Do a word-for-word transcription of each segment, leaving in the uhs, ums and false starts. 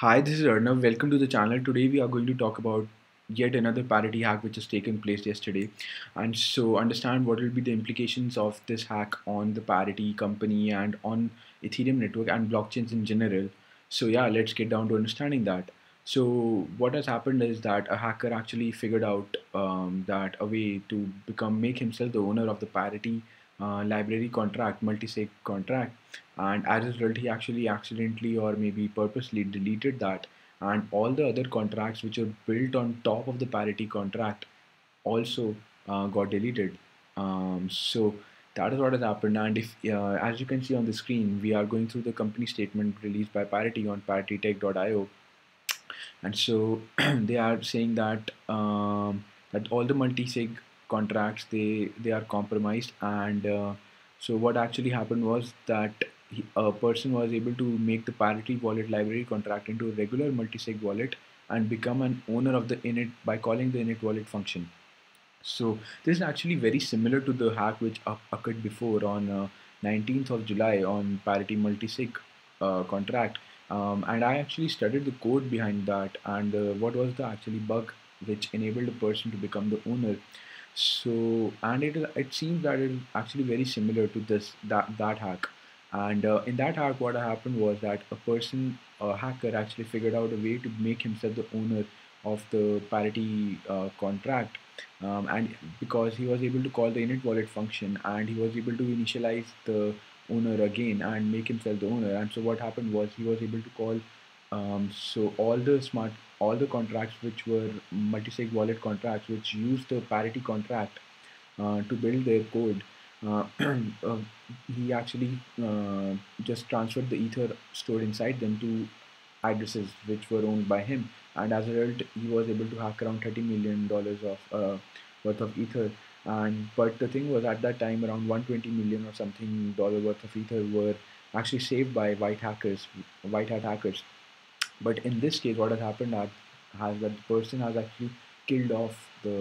Hi, this is Arnav. Welcome to the channel. Today we are going to talk about yet another parity hack which has taken place yesterday, and so understand what will be the implications of this hack on the Parity company and on Ethereum network and blockchains in general. So yeah, let's get down to understanding that. So what has happened is that a hacker actually figured out um, that a way to become make himself the owner of the Parity Uh, library contract, multi-sig contract, and as a result he actually accidentally or maybe purposely deleted that, and all the other contracts which are built on top of the Parity contract also uh, got deleted. Um, so that is what has happened, and if uh, as you can see on the screen, we are going through the company statement released by Parity on parity tech dot i o, and so they are saying that um, that all the multi-sig contracts they they are compromised, and uh, so what actually happened was that he, a person was able to make the Parity wallet library contract into a regular multisig wallet and become an owner of the init by calling the init wallet function. So this is actually very similar to the hack which occurred before on uh, nineteenth of July on Parity multisig uh, contract, um, and I actually studied the code behind that and uh, what was the actually bug which enabled a person to become the owner. So, and it it seems that it is actually very similar to this that that hack, and uh, in that hack what happened was that a person, a hacker, actually figured out a way to make himself the owner of the Parity uh, contract, um, and because he was able to call the init wallet function and he was able to initialize the owner again and make himself the owner. And so what happened was he was able to call um, so all the smart all the contracts which were multisig wallet contracts which used the Parity contract uh, to build their code, uh, uh, he actually uh, just transferred the ether stored inside them to addresses which were owned by him, and as a result he was able to hack around thirty million dollars of uh, worth of ether. And but the thing was, at that time around one hundred twenty million or something dollar worth of ether were actually saved by white hackers white hat hackers. But in this case, what has happened that has that the person has actually killed off the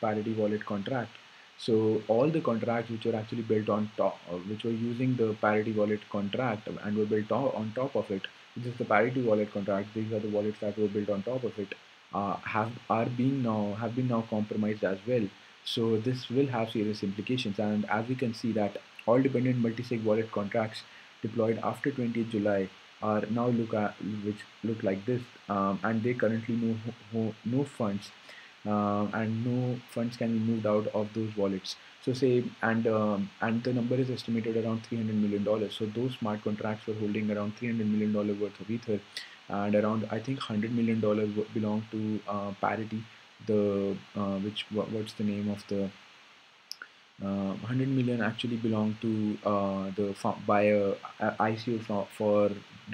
Parity wallet contract. So all the contracts which were actually built on top, which were using the Parity wallet contract and were built on top of it, which is the Parity wallet contract, these are the wallets that were built on top of it, uh, have are being now have been now compromised as well. So this will have serious implications, and as we can see that all dependent multi-sig wallet contracts deployed after twentieth July are now look at which look like this, um, and they currently no no, no funds, uh, and no funds can be moved out of those wallets. So say and um, and the number is estimated around three hundred million dollars. So those smart contracts were holding around three hundred million dollars worth of ether, and around I think one hundred million dollars belong to uh, Parity, the uh, which what, what's the name of the Uh, one hundred million actually belong to uh, the by a, a I C O for, for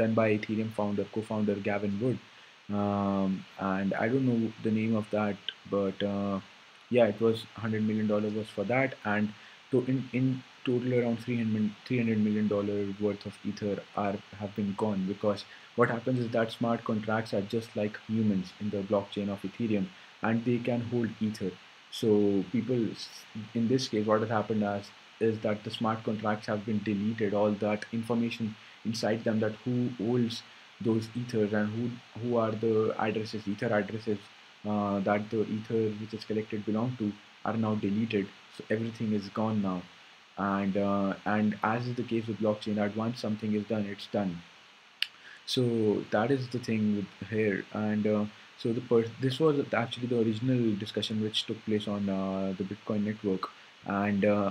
done by Ethereum founder co-founder Gavin Wood, um, and I don't know the name of that, but uh, yeah, it was one hundred million dollars was for that, and to in in total around three hundred million dollars worth of ether are have been gone, because what happens is that smart contracts are just like humans in the blockchain of Ethereum, and they can hold ether. So people, in this case, what has happened as is that the smart contracts have been deleted, all that information inside them, that who owns those ethers and who who are the addresses, ether addresses uh, that the ether which is collected belong to, are now deleted. So everything is gone now, and uh, and as is the case with blockchain, that once something is done, it's done. So that is the thing with here, and. Uh, So the per this was actually the original discussion which took place on uh, the Bitcoin network, and uh,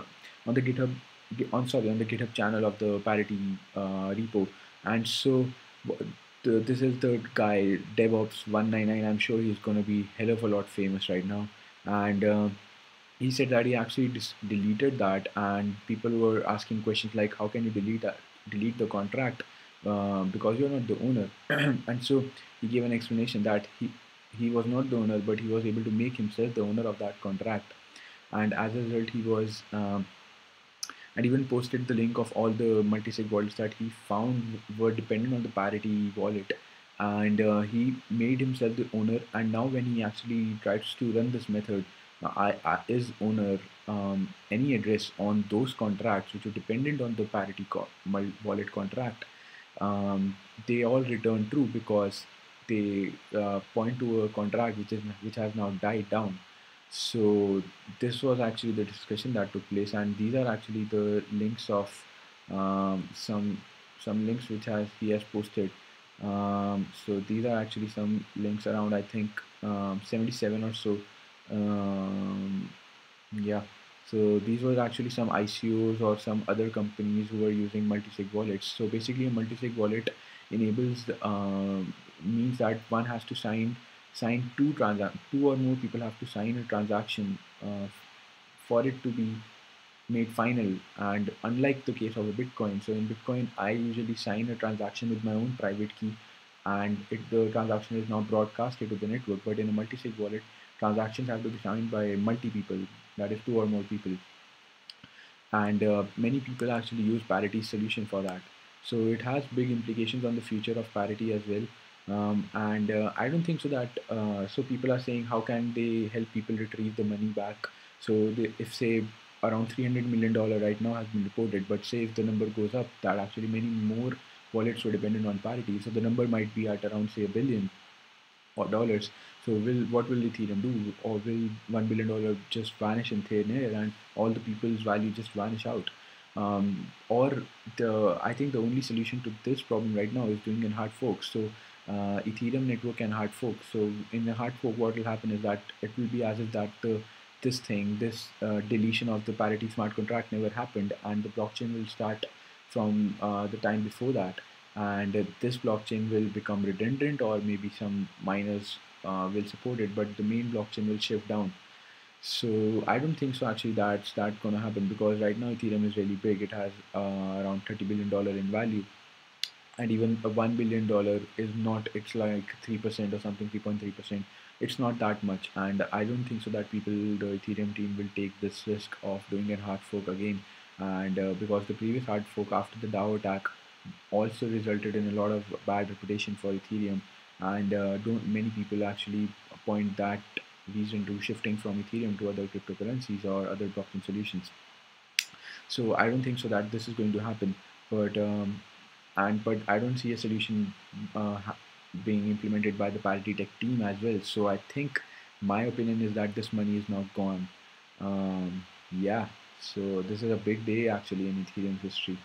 on the GitHub, on sorry, on the GitHub channel of the Parity uh, repo. And so the, this is the guy DevOps one ninety-nine. I'm sure he's gonna be hell of a lot famous right now. And uh, he said that he actually dis deleted that, and people were asking questions like, "How can you delete that? Delete the contract?" Uh, because you're not the owner. And so he gave an explanation that he he was not the owner, but he was able to make himself the owner of that contract, and as a result he was um, and even posted the link of all the multisig wallets that he found were dependent on the Parity wallet, and uh, he made himself the owner. And now when he actually tries to run this method, uh, I, I is owner um, any address on those contracts which are dependent on the Parity co- wallet contract, Um, they all return true, because they uh, point to a contract which is which has now died down. So this was actually the discussion that took place, and these are actually the links of um, some some links which has he has posted. Um, so these are actually some links around, I think, um, seventy-seven or so. Um, yeah. So these were actually some I C Os or some other companies who were using multi-sig wallets. So basically, a multi-sig wallet enables uh, means that one has to sign sign two transact two or more people have to sign a transaction uh, for it to be made final. And unlike the case of a Bitcoin, so in Bitcoin, I usually sign a transaction with my own private key, and it, the transaction is now broadcasted to the network. But in a multi-sig wallet, transactions have to be signed by multi people, that is two or more people, and uh, many people actually use Parity's solution for that. So it has big implications on the future of Parity as well. Um, and uh, I don't think so that uh, so people are saying, how can they help people retrieve the money back? So they, if say around three hundred million dollars right now has been reported, but say if the number goes up, that actually many more wallets were dependent on Parity, so the number might be at around say a billion or dollars. So will what will Ethereum do? Or will one billion dollar just vanish in thin air and all the people's value just vanish out? Um, or the I think the only solution to this problem right now is doing a hard fork. So uh, Ethereum network and hard fork. So in a hard fork, what will happen is that it will be as if that the this thing, this uh, deletion of the Parity smart contract never happened, and the blockchain will start from uh, the time before that. And uh, this blockchain will become redundant, or maybe some miners uh, will support it, but the main blockchain will shift down. So I don't think so actually that's that gonna happen, because right now Ethereum is really big. It has uh, around thirty billion dollars in value, and even a one billion dollars is not, it's like three percent or something, three point three percent. It's not that much, and I don't think so that people, the Ethereum team, will take this risk of doing a hard fork again. And uh, because the previous hard fork after the DAO attack also resulted in a lot of bad reputation for Ethereum, and uh, don't many people actually point that reason to shifting from Ethereum to other cryptocurrencies or other blockchain solutions. So I don't think so that this is going to happen, but um, and but I don't see a solution uh, being implemented by the Parity Tech team as well. So I think my opinion is that this money is now gone. Um, yeah, so this is a big day actually in Ethereum's history.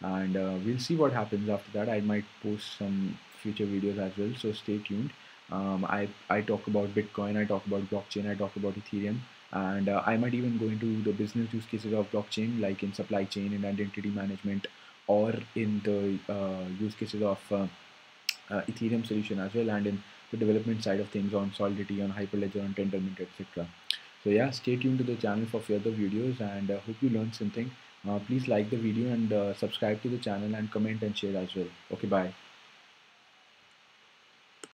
And uh, we'll see what happens after that. I might post some future videos as well, so stay tuned. Um, I, I talk about Bitcoin, I talk about blockchain, I talk about Ethereum, and uh, I might even go into the business use cases of blockchain, like in supply chain and identity management, or in the uh, use cases of uh, uh, Ethereum solution as well, and in the development side of things on Solidity, on Hyperledger, on Tendermint, et cetera. So yeah, stay tuned to the channel for further videos, and I uh, hope you learned something. Uh, please like the video and uh, subscribe to the channel and comment and share as well. Okay, bye.